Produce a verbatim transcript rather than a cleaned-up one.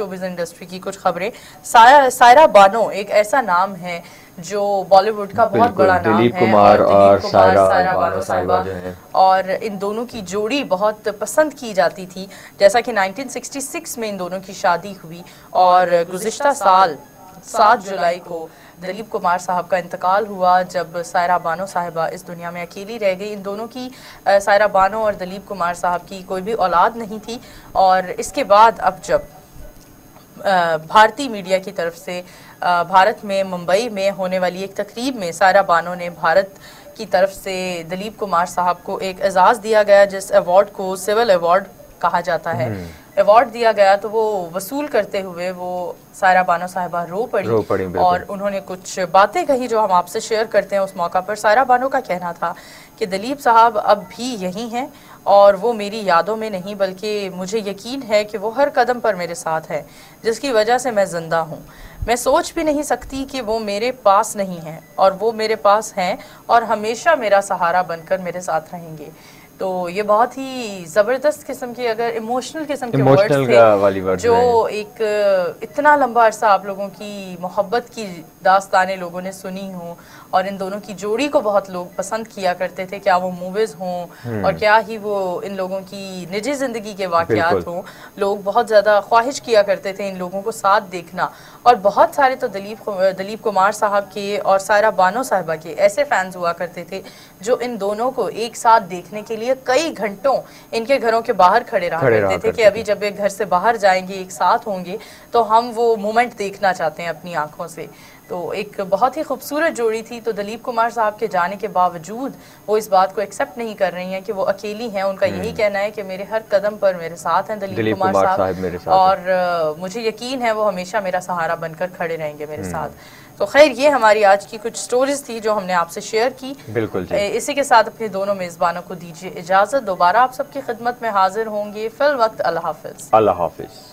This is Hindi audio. शोबिज़ इंडस्ट्री की कुछ खबरें। सायरा बानो एक ऐसा नाम है जो बॉलीवुड का बहुत बड़ा नाम है, दिलीप कुमार और सायरा बानो साहिबा, और इन दोनों की जोड़ी बहुत पसंद की जाती थी। जैसा कि नाइनटीन सिक्सटी सिक्स में इन दोनों की शादी हुई और गुज़िश्ता साल सात जुलाई को दिलीप कुमार साहब का इंतकाल हुआ, जब सायरा बानो साहिबा इस दुनिया में अकेली रह गई। इन दोनों की, सायरा बानो और दिलीप कुमार साहब की, कोई भी औलाद नहीं थी। और इसके बाद अब जब भारतीय मीडिया की तरफ से भारत में मुंबई में होने वाली एक तकरीब में सायरा बानो ने भारत की तरफ से दिलीप कुमार साहब को एक एजाज़ दिया गया, जिस अवार्ड को सिविल अवार्ड कहा जाता है, अवार्ड दिया गया। तो वो वसूल करते हुए वो सायरा बानो साहिबा रो पड़ी, रो पड़ी और उन्होंने कुछ बातें कही जो हम आपसे शेयर करते हैं। उस मौका पर सायरा बानो का कहना था कि दिलीप साहब अब भी यहीं हैं और वो मेरी यादों में नहीं बल्कि मुझे यकीन है कि वो हर कदम पर मेरे साथ है, जिसकी वजह से मैं ज़िंदा हूँ। मैं सोच भी नहीं सकती कि वो मेरे पास नहीं हैं और वो मेरे पास हैं और हमेशा मेरा सहारा बनकर मेरे साथ रहेंगे। तो ये बहुत ही ज़बरदस्त किस्म के, अगर इमोशनल किस्म के वर्ड्स थे, जो एक इतना लंबा अरसा आप लोगों की मोहब्बत की दास्तानें लोगों ने सुनी हों, और इन दोनों की जोड़ी को बहुत लोग पसंद किया करते थे, क्या वो मूवीज़ हों और क्या ही वो इन लोगों की निजी ज़िंदगी के वाक़यात हों। लोग बहुत ज़्यादा ख्वाहिश किया करते थे इन लोगों को साथ देखना, और बहुत सारे तो दिलीप दिलीप कुमार साहब के और सायरा बानो साहिबा के ऐसे फ़ैन्स हुआ करते थे जो इन दोनों को एक साथ देखने के लिए कई घंटों इनके घरों के बाहर खड़े रहा खड़े करते थे कि अभी जब एक घर से बाहर जाएंगे, एक साथ होंगे, तो हम वो मोमेंट देखना चाहते हैं अपनी आंखों से। तो एक बहुत ही खूबसूरत जोड़ी थी। तो दिलीप कुमार साहब के जाने के बावजूद वो इस बात को एक्सेप्ट नहीं कर रही हैं कि वो अकेली हैं। उनका यही कहना है कि मेरे हर कदम पर मेरे साथ हैं दिलीप कुमार साहब, और मुझे यकीन है वो हमेशा मेरा सहारा बनकर खड़े रहेंगे मेरे साथ। तो खैर, ये हमारी आज की कुछ स्टोरीज थी जो हमने आपसे शेयर की। बिल्कुल जी। इसी के साथ अपने दोनों मेज़बानों को दीजिए इजाज़त। दोबारा आप सबकी खिदमत में हाजिर होंगे। फिल वक्त, अल्लाह हाफ़िज़। अल्लाह हाफ़िज़।